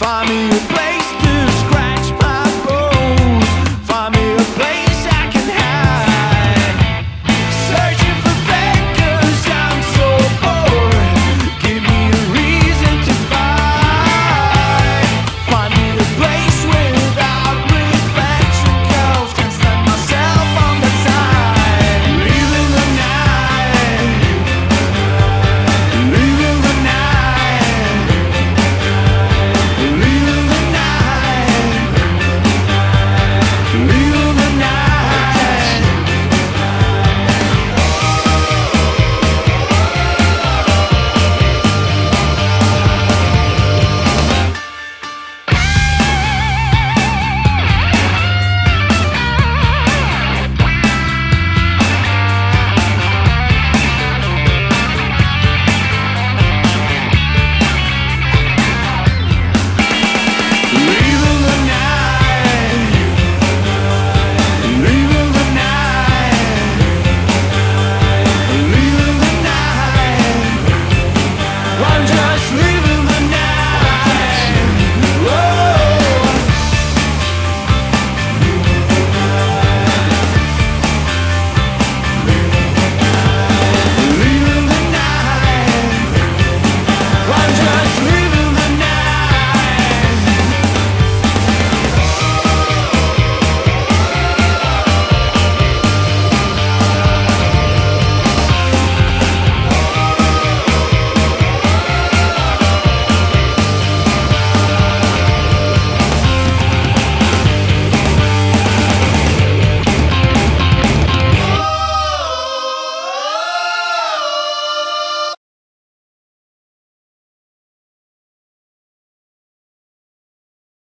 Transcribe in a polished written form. find me.